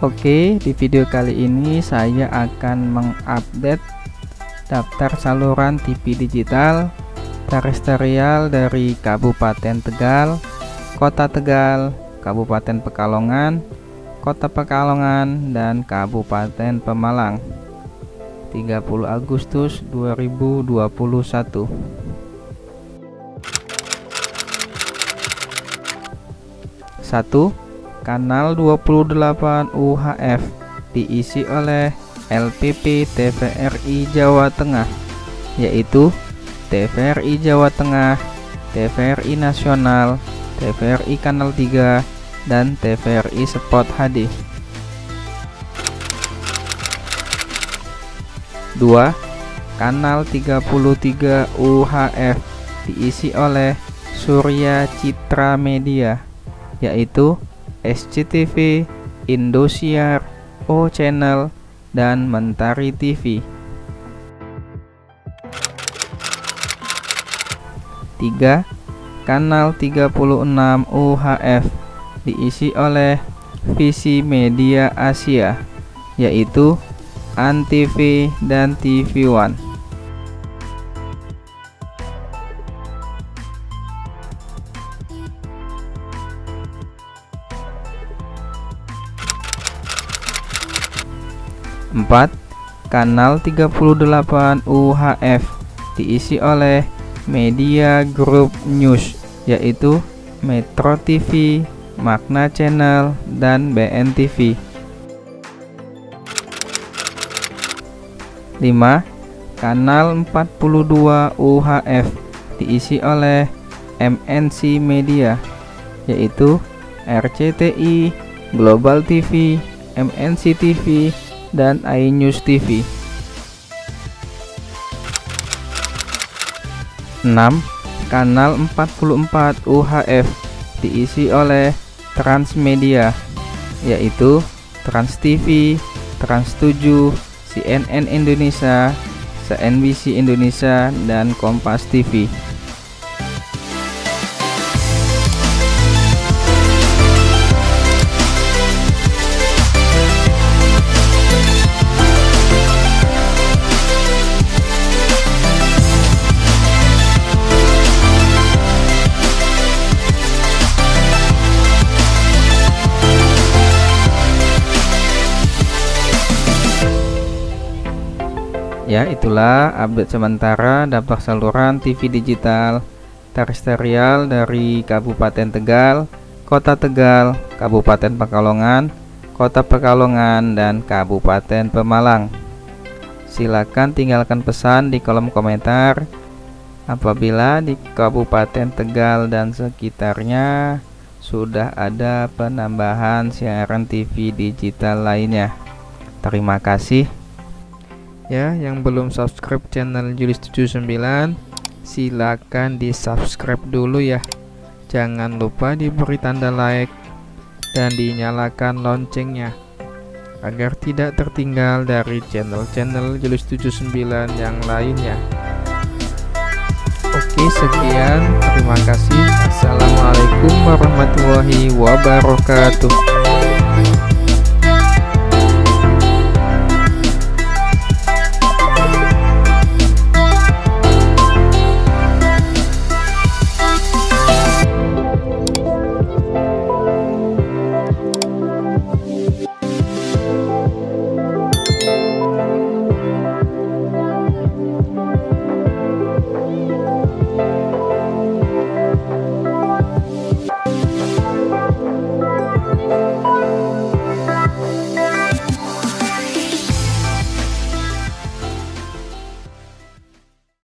Oke, di video kali ini saya akan mengupdate daftar saluran TV digital terestrial dari Kabupaten Tegal, Kota Tegal, Kabupaten Pekalongan, Kota Pekalongan, dan Kabupaten Pemalang 30 Agustus 2021. Kanal 28 UHF diisi oleh LPP TVRI Jawa Tengah, yaitu TVRI Jawa Tengah, TVRI Nasional, TVRI Kanal 3, dan TVRI Spot HD 2. Kanal 33 UHF diisi oleh Surya Citra Media, yaitu SCTV, Indosiar, O Channel, dan Mentari TV 3. Kanal 36 UHF diisi oleh Visi Media Asia, yaitu AnTV dan TV One 4. Kanal 38 UHF diisi oleh Media Group News, yaitu Metro TV, Magna Channel, dan BNTV 5. Kanal 42 UHF diisi oleh MNC Media, yaitu RCTI, Global TV, MNC TV, dan iNews TV 6. Kanal 44 UHF diisi oleh Transmedia, yaitu Trans TV, Trans7, CNN Indonesia, CNBC Indonesia, dan Kompas TV. Ya, itulah update sementara daftar saluran TV digital terestrial dari Kabupaten Tegal, Kota Tegal, Kabupaten Pekalongan, Kota Pekalongan, dan Kabupaten Pemalang. Silakan tinggalkan pesan di kolom komentar. Apabila di Kabupaten Tegal dan sekitarnya sudah ada penambahan siaran TV digital lainnya. Terima kasih. Ya, yang belum subscribe channel Yulis 79 silakan di subscribe dulu ya. Jangan lupa diberi tanda like dan dinyalakan loncengnya agar tidak tertinggal dari channel-channel Yulis 79 yang lainnya. Oke, sekian, terima kasih. Assalamualaikum warahmatullahi wabarakatuh.